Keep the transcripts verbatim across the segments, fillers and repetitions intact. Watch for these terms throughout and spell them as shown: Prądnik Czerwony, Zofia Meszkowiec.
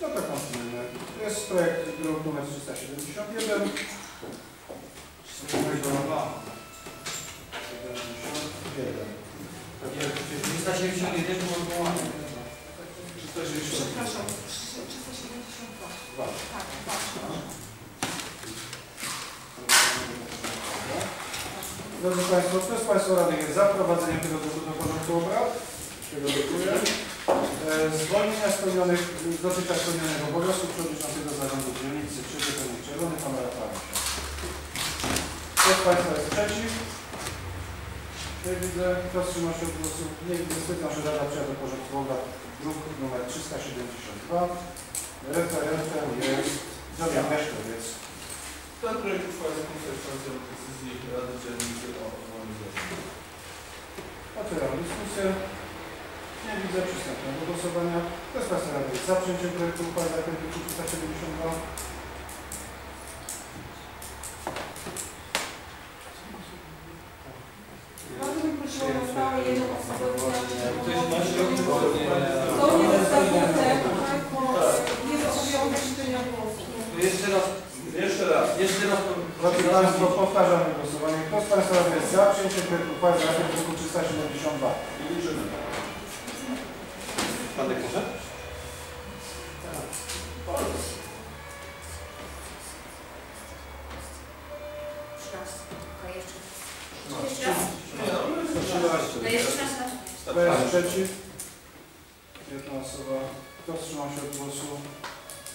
No to kontynuujemy. To jest projekt druk nr trzysta siedemdziesiąt jeden. trzysta siedemdziesiąt jeden było odwołane. Przepraszam, trzysta siedemdziesiąt dwa. Tak, drodzy Państwo, kto z Państwa radnych jest za wprowadzeniem tego druku do porządku obrad? Tego dziękuję. Zwolnienia spełnionych, dotychczas spełnionych obowiązków przewodniczącego zarządu dzielnicy Prądnik Czerwony, Pana Rafała. Kto z Państwa jest przeciw? Nie widzę. Kto wstrzymał się od głosu? Nie widzę. Stwierdzam, że Rada przyjęła do porządku obrad druk nr trzysta siedemdziesiąt dwa. Referentem jest Zofia Meszkowiec. Ten projekt uchwały konsekwencją decyzji Rady Dzielnicy o odwołaniu zarządu. Otwieram dyskusję. Nie widzę. Przystępujemy do głosowania. Kto z Państwa radnych jest za przyjęciem projektu uchwały zawartego w druku trzysta siedemdziesiąt dwa? Drodzy Państwo, powtarzamy głosowanie. Kto z Państwa jest za przyjęciem projektu uchwały zawartego w druku trzysta siedemdziesiąt dwa? Liczymy. Pan Dektorze? Tak. Jeszcze raz. Jeszcze raz. Kto jest przeciw? Jedna osoba. Kto wstrzymał się od głosu?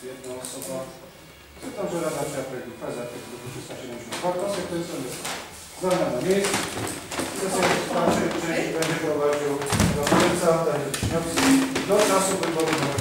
Jedna osoba. Pytam, że Rada przyjęła projekt uchwały zawartego w druku trzysta siedemdziesiąt dwa. Głosek to jest zamiana miejsc. Sesja będzie prowadził do końca do czasu wyborów.